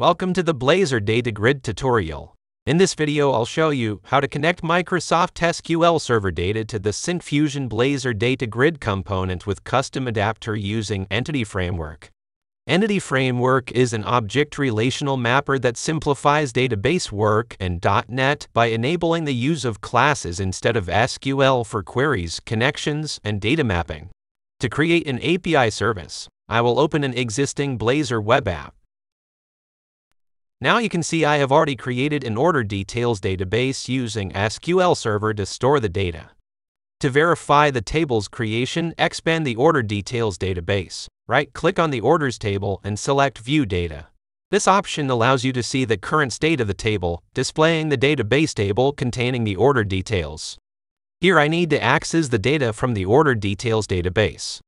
Welcome to the Blazor DataGrid tutorial. In this video I'll show you how to connect Microsoft SQL Server data to the Syncfusion Blazor DataGrid component with CustomAdaptor using Entity Framework. Entity Framework is an object relational mapper that simplifies database work in .NET by enabling the use of classes instead of SQL for queries, connections, and data mapping. To create an API service, I will open an existing Blazor web app. Now you can see I have already created an order details database using SQL Server to store the data. To verify the table's creation, expand the order details database. Right-click on the orders table and select View Data. This option allows you to see the current state of the table, displaying the database table containing the order details. Here I need to access the data from the order details database.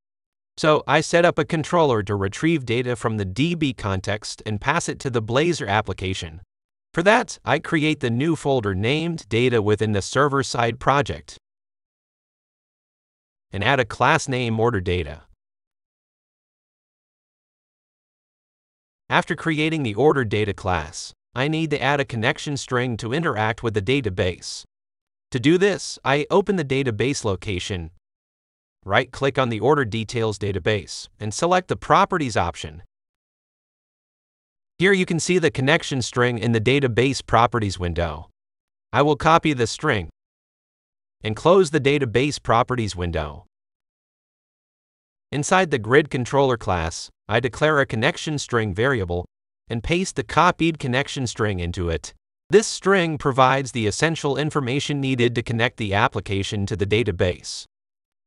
So I set up a controller to retrieve data from the DbContext and pass it to the Blazor application. For that, I create the new folder named Data within the server-side project and add a class name OrderData. After creating the OrderData class, I need to add a connection string to interact with the database. To do this, I open the database location, right-click on the Order Details database, and select the Properties option. Here you can see the connection string in the Database Properties window. I will copy the string and close the Database Properties window. Inside the Grid Controller class, I declare a connection string variable and paste the copied connection string into it. This string provides the essential information needed to connect the application to the database.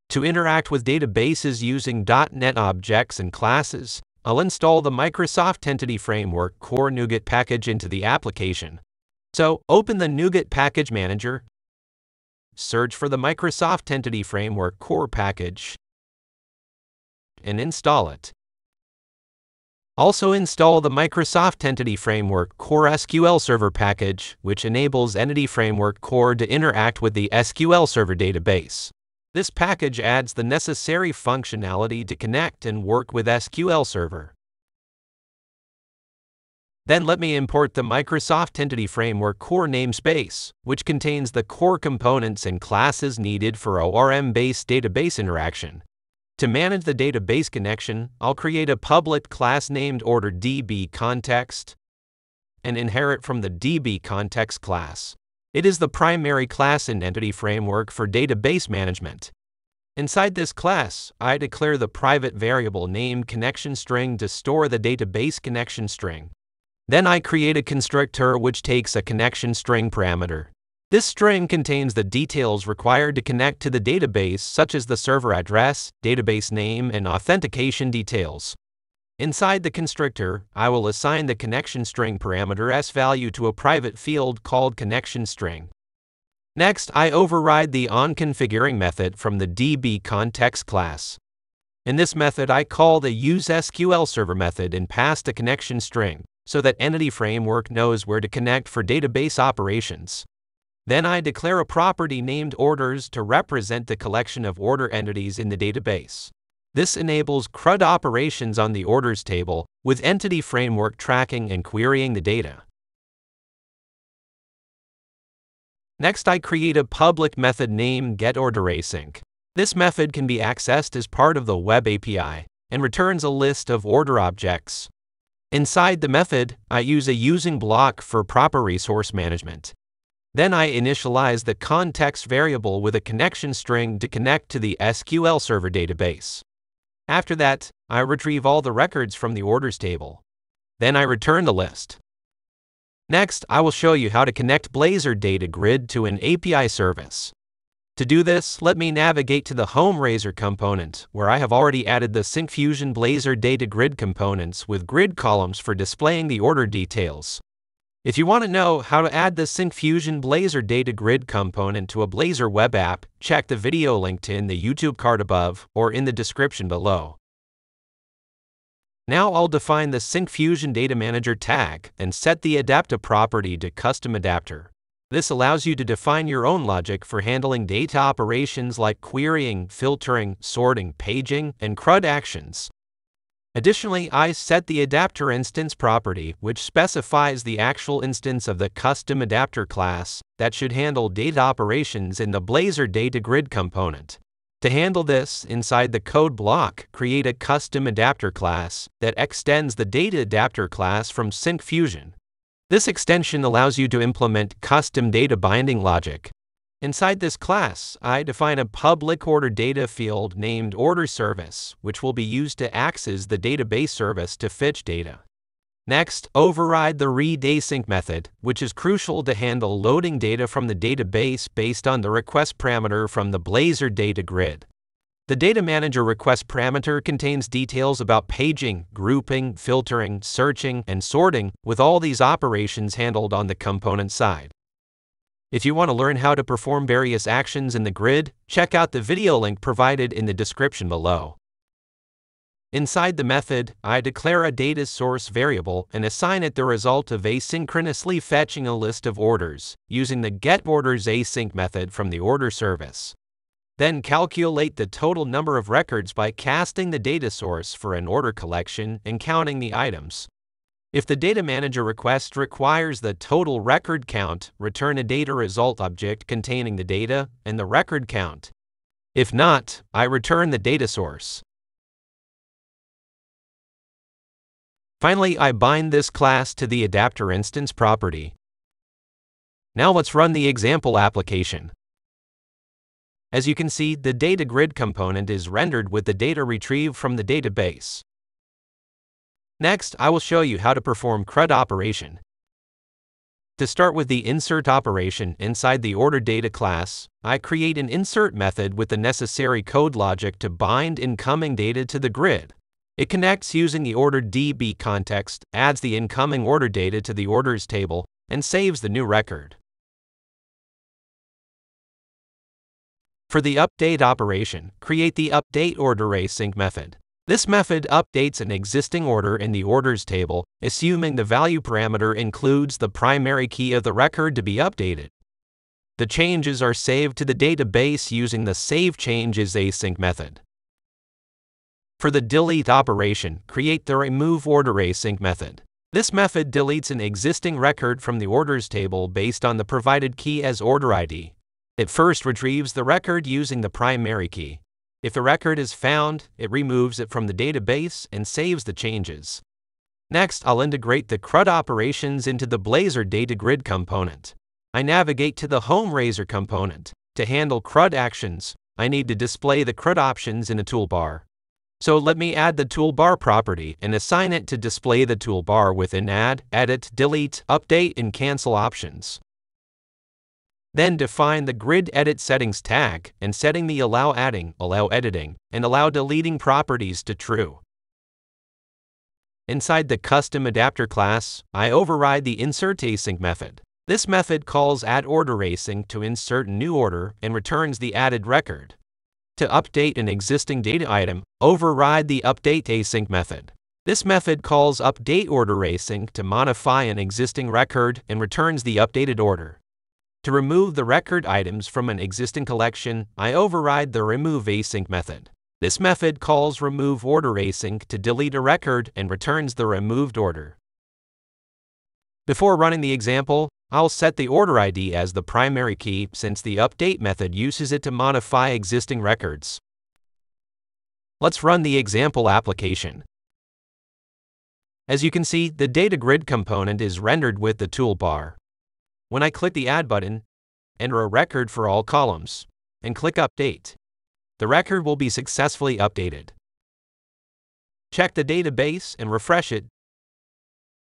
To interact with databases using .NET objects and classes, I'll install the Microsoft Entity Framework Core NuGet package into the application. So, open the NuGet Package Manager, search for the Microsoft Entity Framework Core package, and install it. Also install the Microsoft Entity Framework Core SQL Server package, which enables Entity Framework Core to interact with the SQL Server database. This package adds the necessary functionality to connect and work with SQL Server. Then let me import the Microsoft Entity Framework Core namespace, which contains the core components and classes needed for ORM-based database interaction. To manage the database connection, I'll create a public class named OrderDbContext and inherit from the DbContext class. It is the primary class in Entity Framework for database management. Inside this class, I declare the private variable named ConnectionString to store the database connection string. Then I create a constructor which takes a connection string parameter. This string contains the details required to connect to the database, such as the server address, database name, and authentication details. Inside the constructor, I will assign the connection string parameter s value to a private field called connection string. Next, I override the onConfiguring method from the DbContext class. In this method, I call the UseSqlServer method and pass the connection string so that Entity Framework knows where to connect for database operations. Then I declare a property named orders to represent the collection of order entities in the database. This enables CRUD operations on the orders table, with Entity Framework tracking and querying the data. Next, I create a public method named GetOrdersAsync. This method can be accessed as part of the web API and returns a list of order objects. Inside the method, I use a using block for proper resource management. Then I initialize the context variable with a connection string to connect to the SQL Server database. After that, I retrieve all the records from the orders table. Then I return the list. Next, I will show you how to connect Blazor DataGrid to an API service. To do this, let me navigate to the Home Razor component, where I have already added the Syncfusion Blazor DataGrid components with grid columns for displaying the order details. If you want to know how to add the Syncfusion Blazor DataGrid component to a Blazor web app, check the video linked in the YouTube card above or in the description below. Now I'll define the Syncfusion Data Manager tag and set the Adapta property to CustomAdaptor. This allows you to define your own logic for handling data operations like querying, filtering, sorting, paging, and CRUD actions. Additionally, I set the adapter instance property, which specifies the actual instance of the custom adapter class that should handle data operations in the Blazor DataGrid component. To handle this, inside the code block, create a custom adapter class that extends the data adapter class from Syncfusion. This extension allows you to implement custom data binding logic. Inside this class, I define a public order data field named order service, which will be used to access the database service to fetch data. Next, override the ReadAsync method, which is crucial to handle loading data from the database based on the request parameter from the Blazor DataGrid. The Data Manager request parameter contains details about paging, grouping, filtering, searching, and sorting, with all these operations handled on the component side. If you want to learn how to perform various actions in the grid, check out the video link provided in the description below. Inside the method, I declare a data source variable and assign it the result of asynchronously fetching a list of orders, using the GetOrdersAsync method from the order service. Then calculate the total number of records by casting the data source for an order collection and counting the items. If the Data Manager request requires the total record count, return a data result object containing the data and the record count. If not, I return the data source. Finally, I bind this class to the adapter instance property. Now let's run the example application. As you can see, the DataGrid component is rendered with the data retrieved from the database. Next, I will show you how to perform CRUD operation. To start with the insert operation inside the OrderData class, I create an insert method with the necessary code logic to bind incoming data to the grid. It connects using the OrderDbContext, adds the incoming order data to the orders table, and saves the new record. For the update operation, create the UpdateAsync method. This method updates an existing order in the orders table, assuming the value parameter includes the primary key of the record to be updated. The changes are saved to the database using the SaveChangesAsync method. For the delete operation, create the RemoveAsync method. This method deletes an existing record from the orders table based on the provided key as order ID. It first retrieves the record using the primary key. If the record is found, it removes it from the database and saves the changes. Next, I'll integrate the CRUD operations into the Blazor DataGrid component. I navigate to the Home Razor component. To handle CRUD actions, I need to display the CRUD options in a toolbar. So let me add the toolbar property and assign it to display the toolbar within Add, Edit, Delete, Update, and Cancel options. Then define the GridEditSettings tag and setting the Allow Adding, Allow Editing, and Allow Deleting properties to true. Inside the Custom Adapter class, I override the InsertAsync method. This method calls addOrderAsync to insert a new order and returns the added record. To update an existing data item, override the UpdateAsync method. This method calls UpdateOrderAsync to modify an existing record and returns the updated order. To remove the record items from an existing collection, I override the RemoveAsync method. This method calls RemoveOrderAsync to delete a record and returns the removed order. Before running the example, I'll set the order ID as the primary key since the update method uses it to modify existing records. Let's run the example application. As you can see, the DataGrid component is rendered with the toolbar. When I click the Add button, enter a record for all columns, and click Update, the record will be successfully updated. Check the database and refresh it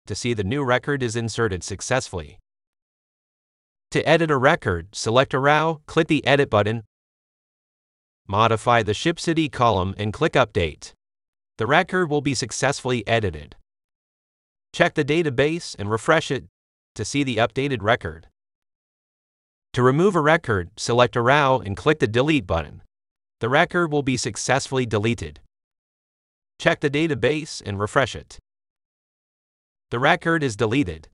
to see the new record is inserted successfully. To edit a record, select a row, click the Edit button, modify the Ship City column and click Update. The record will be successfully edited. Check the database and refresh it to see the updated record. To remove a record, select a row and click the Delete button. The record will be successfully deleted. Check the database and refresh it. The record is deleted.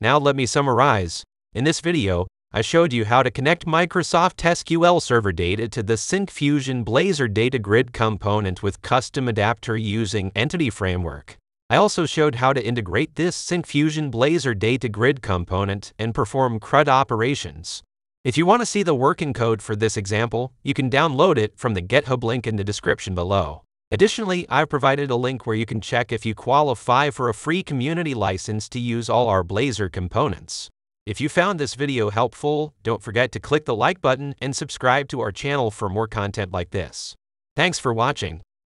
Now let me summarize. In this video, I showed you how to connect Microsoft SQL Server data to the Syncfusion Blazor DataGrid component with CustomAdaptor using Entity Framework. I also showed how to integrate this Syncfusion Blazor DataGrid component and perform CRUD operations. If you want to see the working code for this example, you can download it from the GitHub link in the description below. Additionally, I've provided a link where you can check if you qualify for a free community license to use all our Blazor components. If you found this video helpful, don't forget to click the like button and subscribe to our channel for more content like this. Thanks for watching.